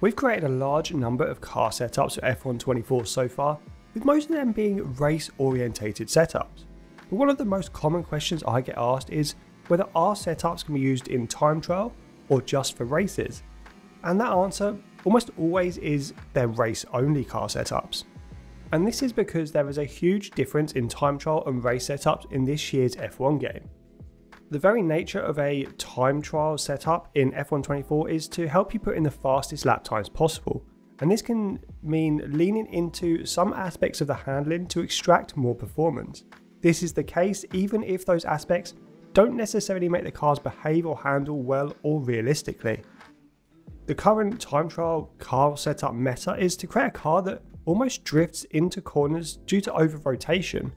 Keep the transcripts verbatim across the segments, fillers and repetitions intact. We've created a large number of car setups for F one twenty-four so far, with most of them being race-orientated setups. But one of the most common questions I get asked is whether our setups can be used in time trial or just for races. And that answer almost always is they're race-only car setups. And this is because there is a huge difference in time trial and race setups in this year's F one game. The very nature of a time trial setup in F one twenty-four is to help you put in the fastest lap times possible, and this can mean leaning into some aspects of the handling to extract more performance. This is the case even if those aspects don't necessarily make the cars behave or handle well or realistically. The current time trial car setup meta is to create a car that almost drifts into corners due to over rotation.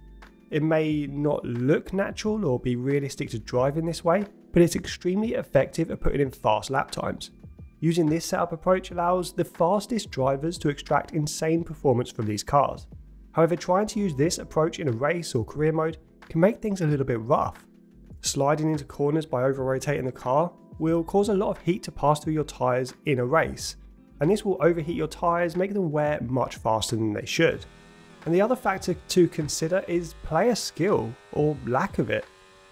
It may not look natural or be realistic to drive in this way, but it's extremely effective at putting in fast lap times. Using this setup approach allows the fastest drivers to extract insane performance from these cars. However, trying to use this approach in a race or career mode can make things a little bit rough. Sliding into corners by over rotating the car will cause a lot of heat to pass through your tyres in a race, and this will overheat your tyres, make them wear much faster than they should. And the other factor to consider is player skill, or lack of it.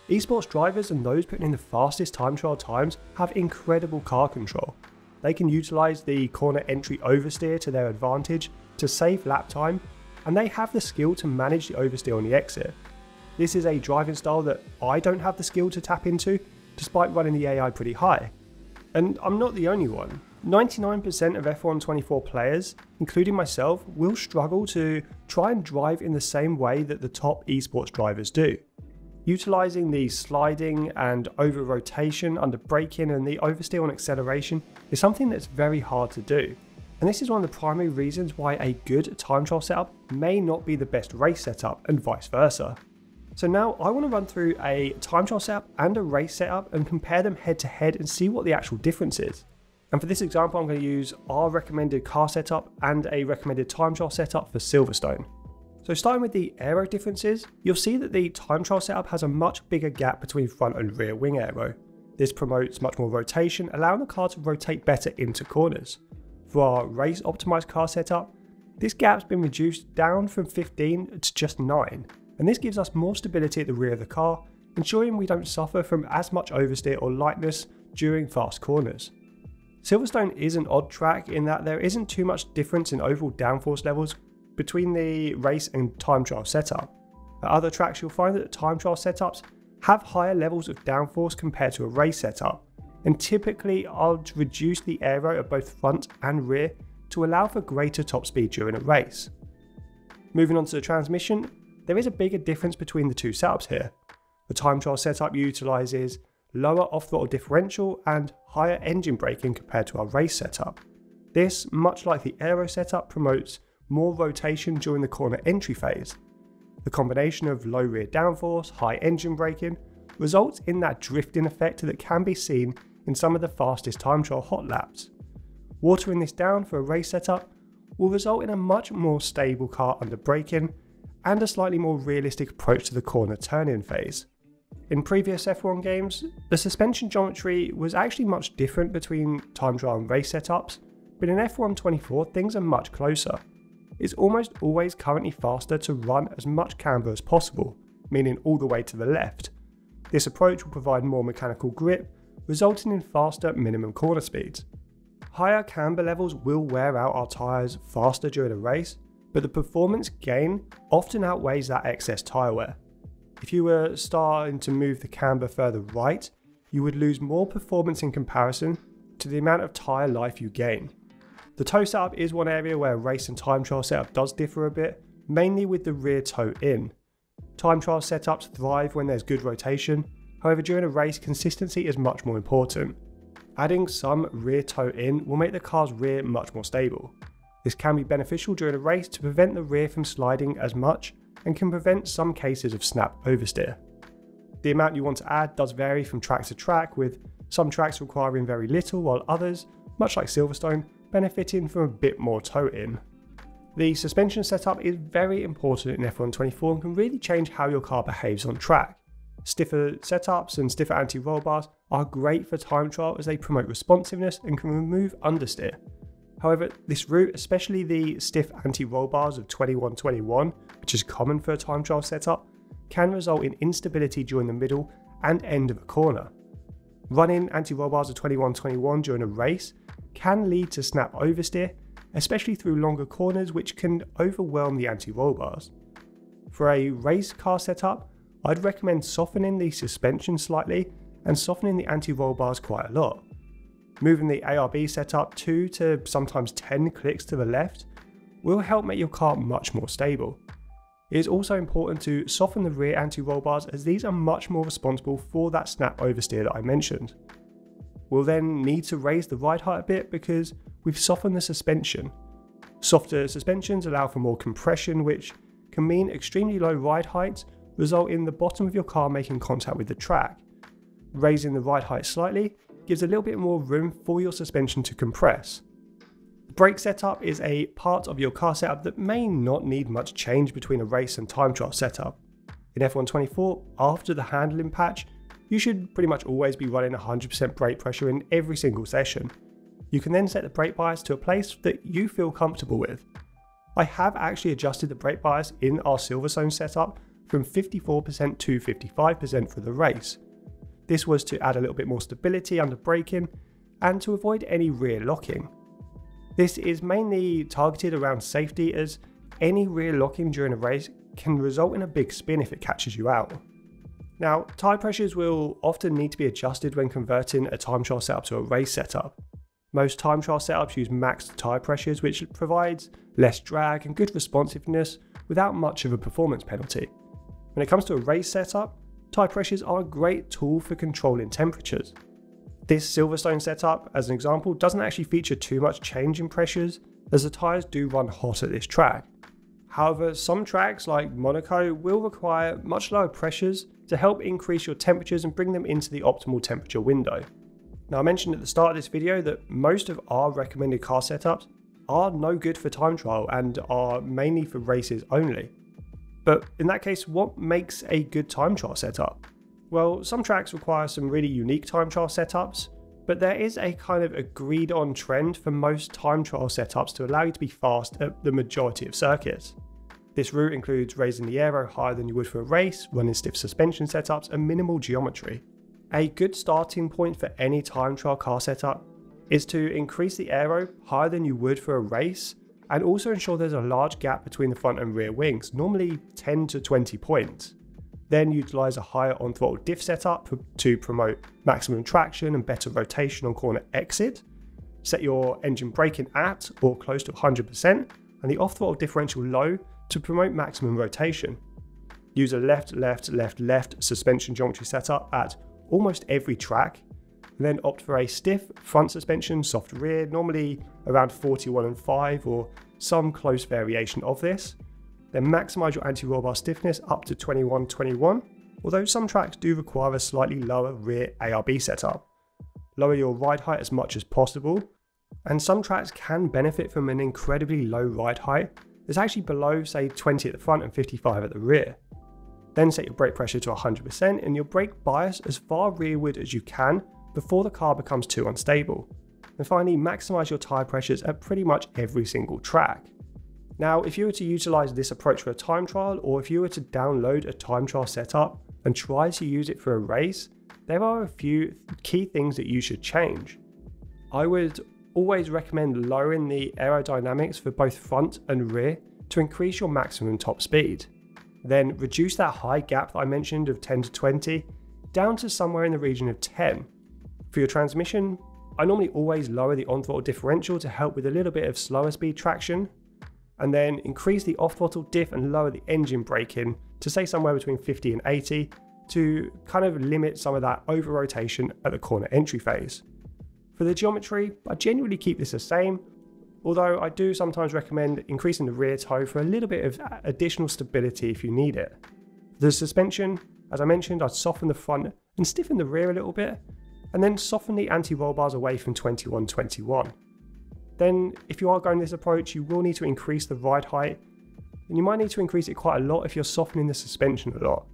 Esports drivers and those putting in the fastest time trial times have incredible car control. They can utilise the corner entry oversteer to their advantage to save lap time, and they have the skill to manage the oversteer on the exit. This is a driving style that I don't have the skill to tap into, despite running the A I pretty high. And I'm not the only one. ninety-nine percent of F one twenty-four players, including myself, will struggle to try and drive in the same way that the top esports drivers do. Utilising the sliding and over rotation under braking and the oversteer on acceleration is something that's very hard to do. And this is one of the primary reasons why a good time trial setup may not be the best race setup and vice versa. So now I want to run through a time trial setup and a race setup and compare them head to head and see what the actual difference is. And for this example, I'm going to use our recommended car setup and a recommended time trial setup for Silverstone. So starting with the aero differences, you'll see that the time trial setup has a much bigger gap between front and rear wing aero. This promotes much more rotation, allowing the car to rotate better into corners. For our race optimized car setup, this gap's been reduced down from fifteen to just nine, and this gives us more stability at the rear of the car, ensuring we don't suffer from as much oversteer or lightness during fast corners. Silverstone is an odd track in that there isn't too much difference in overall downforce levels between the race and time trial setup. At other tracks you'll find that time trial setups have higher levels of downforce compared to a race setup, and typically I'll reduce the aero of both front and rear to allow for greater top speed during a race. Moving on to the transmission, there is a bigger difference between the two setups here. The time trial setup utilises lower off-throttle differential and higher engine braking compared to our race setup. This, much like the aero setup, promotes more rotation during the corner entry phase. The combination of low rear downforce, high engine braking results in that drifting effect that can be seen in some of the fastest time trial hot laps. Watering this down for a race setup will result in a much more stable car under braking and a slightly more realistic approach to the corner turn-in phase. In previous F one games, the suspension geometry was actually much different between time trial and race setups, but in F one twenty-four things are much closer. It's almost always currently faster to run as much camber as possible, meaning all the way to the left. This approach will provide more mechanical grip, resulting in faster minimum corner speeds. Higher camber levels will wear out our tyres faster during a race, but the performance gain often outweighs that excess tyre wear. If you were starting to move the camber further right, you would lose more performance in comparison to the amount of tyre life you gain. The toe setup is one area where race and time trial setup does differ a bit, mainly with the rear toe in. Time trial setups thrive when there's good rotation, however during a race consistency is much more important. Adding some rear toe in will make the car's rear much more stable. This can be beneficial during a race to prevent the rear from sliding as much and can prevent some cases of snap oversteer. The amount you want to add does vary from track to track, with some tracks requiring very little while others, much like Silverstone, benefiting from a bit more toe in. The suspension setup is very important in F one twenty-four and can really change how your car behaves on track. Stiffer setups and stiffer anti-roll bars are great for time trial as they promote responsiveness and can remove understeer. However, this route, especially the stiff anti-roll bars of twenty-one twenty-one, which is common for a time trial setup, can result in instability during the middle and end of a corner. Running anti-roll bars of twenty-one twenty-one during a race can lead to snap oversteer, especially through longer corners, which can overwhelm the anti-roll bars. For a race car setup, I'd recommend softening the suspension slightly and softening the anti-roll bars quite a lot. Moving the A R B setup two to sometimes ten clicks to the left will help make your car much more stable. It is also important to soften the rear anti-roll bars, as these are much more responsible for that snap oversteer that I mentioned. We'll then need to raise the ride height a bit because we've softened the suspension. Softer suspensions allow for more compression, which can mean extremely low ride heights, resulting in the bottom of your car making contact with the track. Raising the ride height slightly gives a little bit more room for your suspension to compress. The brake setup is a part of your car setup that may not need much change between a race and time trial setup. In F one twenty-four, after the handling patch, you should pretty much always be running one hundred percent brake pressure in every single session. You can then set the brake bias to a place that you feel comfortable with. I have actually adjusted the brake bias in our Silverstone setup from fifty-four percent to fifty-five percent for the race. This was to add a little bit more stability under braking and to avoid any rear locking. This is mainly targeted around safety, as any rear locking during a race can result in a big spin if it catches you out. Now, tire pressures will often need to be adjusted when converting a time trial setup to a race setup. Most time trial setups use max tire pressures, which provides less drag and good responsiveness without much of a performance penalty. When it comes to a race setup, tire pressures are a great tool for controlling temperatures. This Silverstone setup, as an example, doesn't actually feature too much change in pressures, as the tyres do run hot at this track. However, some tracks like Monaco will require much lower pressures to help increase your temperatures and bring them into the optimal temperature window. Now, I mentioned at the start of this video that most of our recommended car setups are no good for time trial and are mainly for races only. But in that case, what makes a good time trial setup? Well, some tracks require some really unique time trial setups, but there is a kind of agreed on trend for most time trial setups to allow you to be fast at the majority of circuits. This route includes raising the aero higher than you would for a race, running stiff suspension setups and minimal geometry. A good starting point for any time trial car setup is to increase the aero higher than you would for a race, and also ensure there's a large gap between the front and rear wings, normally ten to twenty points. Then utilize a higher on-throttle diff setup to promote maximum traction and better rotation on corner exit. Set your engine braking at or close to one hundred percent and the off-throttle differential low to promote maximum rotation. Use a left, left, left, left suspension geometry setup at almost every track. And then opt for a stiff front suspension, soft rear, normally around forty-one and five or some close variation of this. Then maximise your anti-roll bar stiffness up to twenty-one twenty-one, although some tracks do require a slightly lower rear A R B setup. Lower your ride height as much as possible, and some tracks can benefit from an incredibly low ride height that's actually below, say, twenty at the front and fifty-five at the rear. Then set your brake pressure to one hundred percent and your brake bias as far rearward as you can before the car becomes too unstable. And finally, maximise your tyre pressures at pretty much every single track. Now, if you were to utilise this approach for a time trial, or if you were to download a time trial setup and try to use it for a race, there are a few key things that you should change. I would always recommend lowering the aerodynamics for both front and rear to increase your maximum top speed. Then reduce that high gap that I mentioned of ten to twenty down to somewhere in the region of ten. For your transmission, I normally always lower the on-throttle differential to help with a little bit of slower speed traction, and then increase the off-throttle diff and lower the engine braking to say somewhere between fifty and eighty to kind of limit some of that over-rotation at the corner entry phase. For the geometry, I genuinely keep this the same, although I do sometimes recommend increasing the rear toe for a little bit of additional stability if you need it. For the suspension, as I mentioned, I'd soften the front and stiffen the rear a little bit, and then soften the anti-roll bars away from twenty-one twenty-one. Then, if you are going this approach, you will need to increase the ride height, and you might need to increase it quite a lot if you're softening the suspension a lot.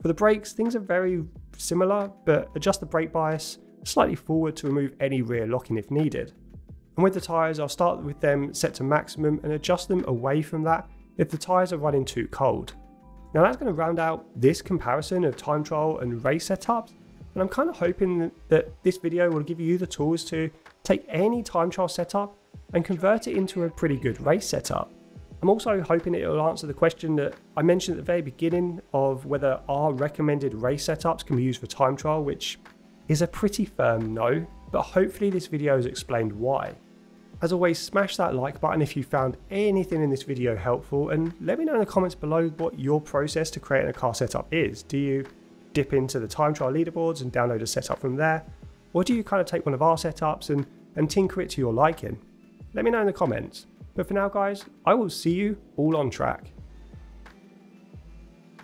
For the brakes, things are very similar, but adjust the brake bias slightly forward to remove any rear locking if needed. And with the tyres, I'll start with them set to maximum and adjust them away from that if the tyres are running too cold. Now that's going to round out this comparison of time trial and race setups, and I'm kind of hoping that this video will give you the tools to take any time trial setup and convert it into a pretty good race setup. I'm also hoping it will answer the question that I mentioned at the very beginning of whether our recommended race setups can be used for time trial, which is a pretty firm no, but hopefully this video has explained why. As always, smash that like button if you found anything in this video helpful, and let me know in the comments below what your process to creating a car setup is. Do you dip into the time trial leaderboards and download a setup from there? Or do you kind of take one of our setups and, and tinker it to your liking? Let me know in the comments. But for now guys, I will see you all on track.